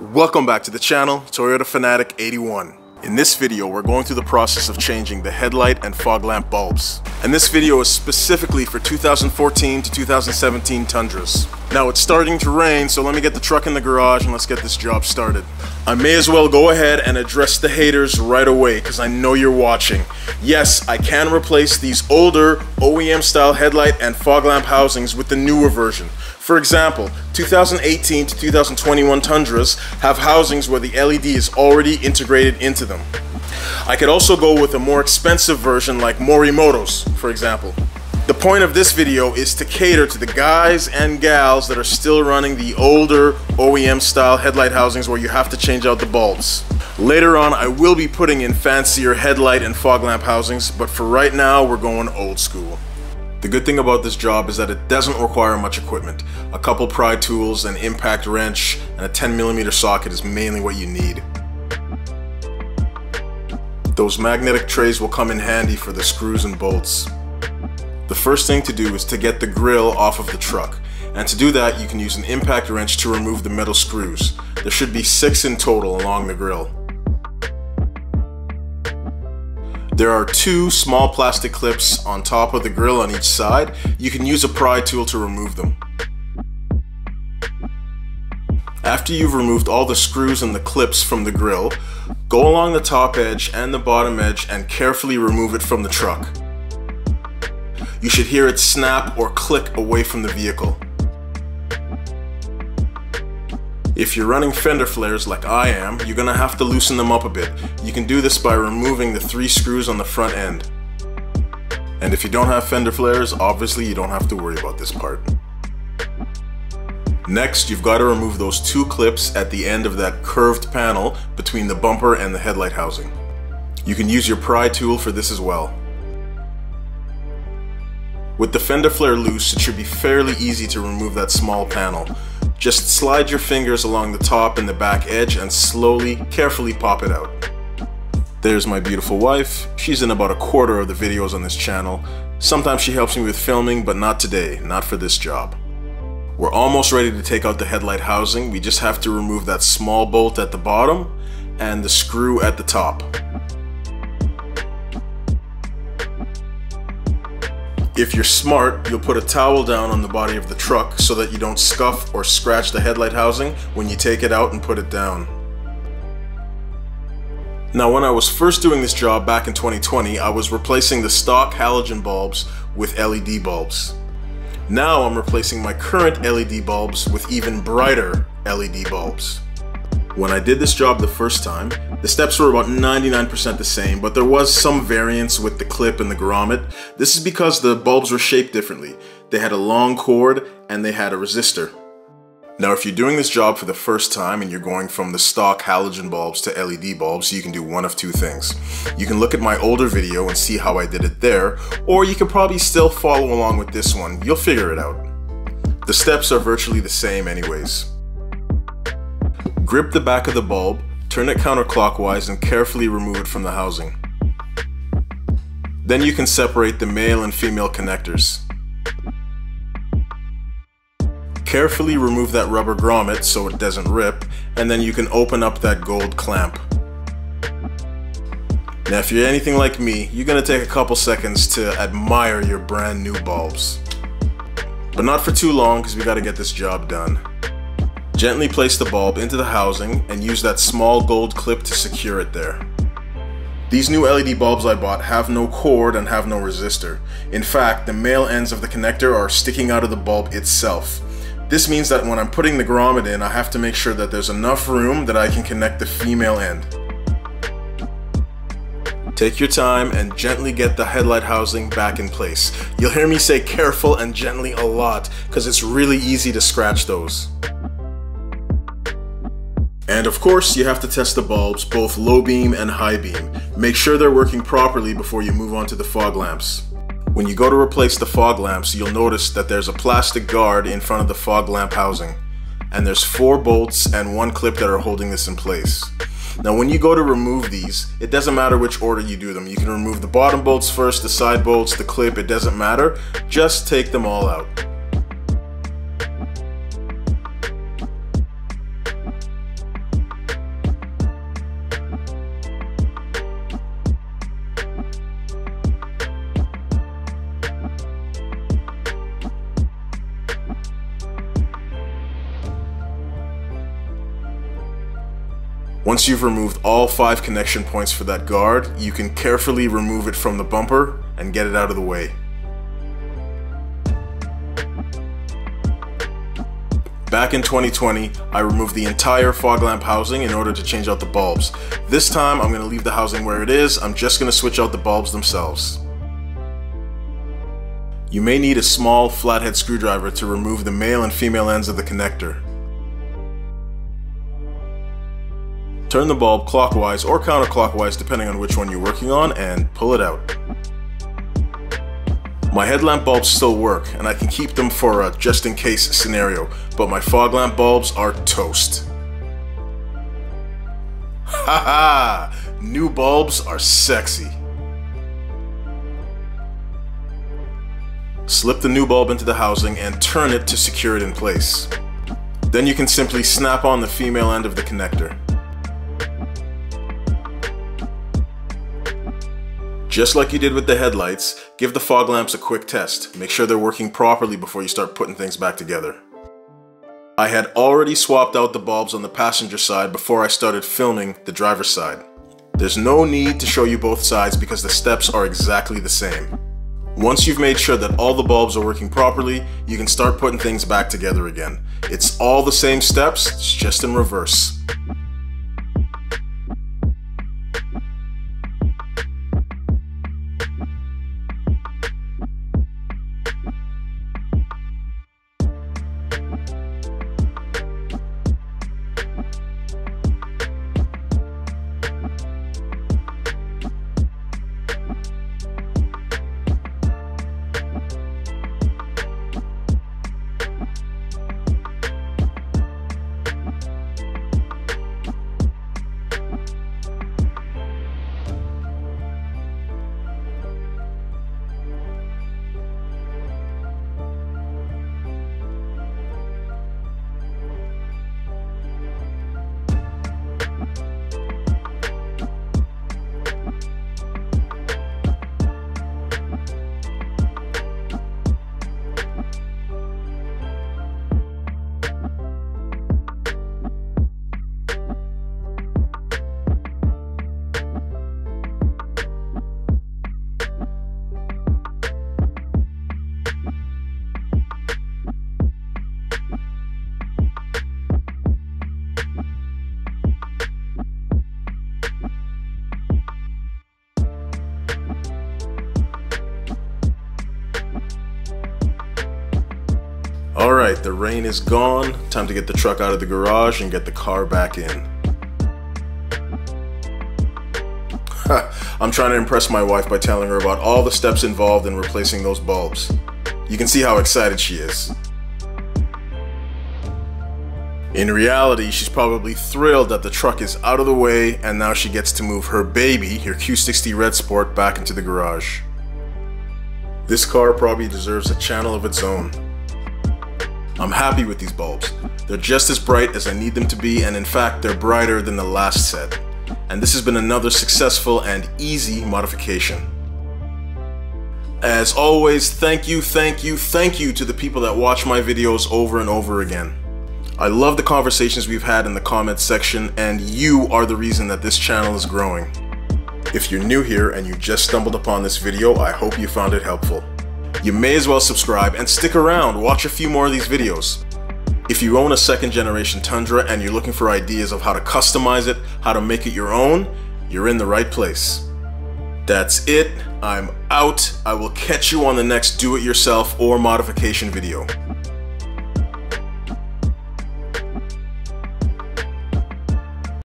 Welcome back to the channel, Toyota Fanatic 81. In this video, we're going through the process of changing the headlight and fog lamp bulbs. And this video is specifically for 2014 to 2017 Tundras. Now it's starting to rain, so let me get the truck in the garage and let's get this job started. I may as well go ahead and address the haters right away because I know you're watching. Yes, I can replace these older OEM style headlight and fog lamp housings with the newer version. For example, 2018 to 2021 Tundras have housings where the LED is already integrated into them. I could also go with a more expensive version like Morimoto's, for example. The point of this video is to cater to the guys and gals that are still running the older OEM style headlight housings where you have to change out the bulbs. Later on, I will be putting in fancier headlight and fog lamp housings, but for right now, we're going old school. The good thing about this job is that it doesn't require much equipment. A couple pry tools, an impact wrench, and a 10mm socket is mainly what you need. Those magnetic trays will come in handy for the screws and bolts. The first thing to do is to get the grille off of the truck. And to do that, you can use an impact wrench to remove the metal screws. There should be 6 in total along the grille. There are 2 small plastic clips on top of the grille on each side. You can use a pry tool to remove them. After you've removed all the screws and the clips from the grille, go along the top edge and the bottom edge and carefully remove it from the truck. You should hear it snap or click away from the vehicle. If you're running fender flares like I am, you're going to have to loosen them up a bit. You can do this by removing the 3 screws on the front end. And if you don't have fender flares, obviously you don't have to worry about this part. Next, you've got to remove those 2 clips at the end of that curved panel between the bumper and the headlight housing. You can use your pry tool for this as well. With the fender flare loose, it should be fairly easy to remove that small panel. Just slide your fingers along the top and the back edge and slowly, carefully pop it out. There's my beautiful wife. She's in about 1/4 of the videos on this channel. Sometimes she helps me with filming, but not today, not for this job. We're almost ready to take out the headlight housing. We just have to remove that small bolt at the bottom and the screw at the top. If you're smart, you'll put a towel down on the body of the truck so that you don't scuff or scratch the headlight housing when you take it out and put it down. Now, when I was first doing this job back in 2020, I was replacing the stock halogen bulbs with LED bulbs. Now I'm replacing my current LED bulbs with even brighter LED bulbs. When I did this job the first time, the steps were about 99% the same, but there was some variance with the clip and the grommet. This is because the bulbs were shaped differently. They had a long cord and they had a resistor. Now, if you're doing this job for the first time and you're going from the stock halogen bulbs to LED bulbs, you can do one of 2 things. You can look at my older video and see how I did it there, or you can probably still follow along with this one. You'll figure it out. The steps are virtually the same anyways. Grip the back of the bulb, turn it counterclockwise, and carefully remove it from the housing. Then you can separate the male and female connectors. Carefully remove that rubber grommet so it doesn't rip, and then you can open up that gold clamp. Now, if you're anything like me, you're going to take a couple seconds to admire your brand new bulbs. But not for too long because we got to get this job done. Gently place the bulb into the housing and use that small gold clip to secure it there. These new LED bulbs I bought have no cord and have no resistor. In fact, the male ends of the connector are sticking out of the bulb itself. This means that when I'm putting the grommet in, I have to make sure that there's enough room that I can connect the female end. Take your time and gently get the headlight housing back in place. You'll hear me say careful and gently a lot because it's really easy to scratch those. And of course, you have to test the bulbs, both low beam and high beam. Make sure they're working properly before you move on to the fog lamps. When you go to replace the fog lamps, you'll notice that there's a plastic guard in front of the fog lamp housing. And there's 4 bolts and 1 clip that are holding this in place. Now, when you go to remove these, it doesn't matter which order you do them. You can remove the bottom bolts first, the side bolts, the clip, it doesn't matter. Just take them all out. Once you've removed all 5 connection points for that guard, you can carefully remove it from the bumper and get it out of the way. Back in 2020, I removed the entire fog lamp housing in order to change out the bulbs. This time, I'm going to leave the housing where it is. I'm just going to switch out the bulbs themselves. You may need a small flathead screwdriver to remove the male and female ends of the connector. Turn the bulb clockwise or counterclockwise depending on which one you're working on and pull it out. My headlamp bulbs still work, and I can keep them for a just-in-case scenario, but my fog lamp bulbs are toast. Haha! New bulbs are sexy. Slip the new bulb into the housing and turn it to secure it in place. Then you can simply snap on the female end of the connector. Just like you did with the headlights, give the fog lamps a quick test. Make sure they're working properly before you start putting things back together. I had already swapped out the bulbs on the passenger side before I started filming the driver's side. There's no need to show you both sides because the steps are exactly the same. Once you've made sure that all the bulbs are working properly, you can start putting things back together again. It's all the same steps, it's just in reverse. Alright, the rain is gone. Time to get the truck out of the garage and get the car back in. I'm trying to impress my wife by telling her about all the steps involved in replacing those bulbs. You can see how excited she is. In reality, she's probably thrilled that the truck is out of the way and now she gets to move her baby, her Q60 Red Sport, back into the garage. This car probably deserves a channel of its own. I'm happy with these bulbs. They're just as bright as I need them to be, and in fact, they're brighter than the last set. And this has been another successful and easy modification. As always, thank you to the people that watch my videos over and over again. I love the conversations we've had in the comments section, and you are the reason that this channel is growing. If you're new here and you just stumbled upon this video, I hope you found it helpful. You may as well subscribe and stick around, watch a few more of these videos. If you own a 2nd generation Tundra and you're looking for ideas of how to customize it, how to make it your own, you're in the right place. That's it, I'm out. I will catch you on the next do-it-yourself or modification video.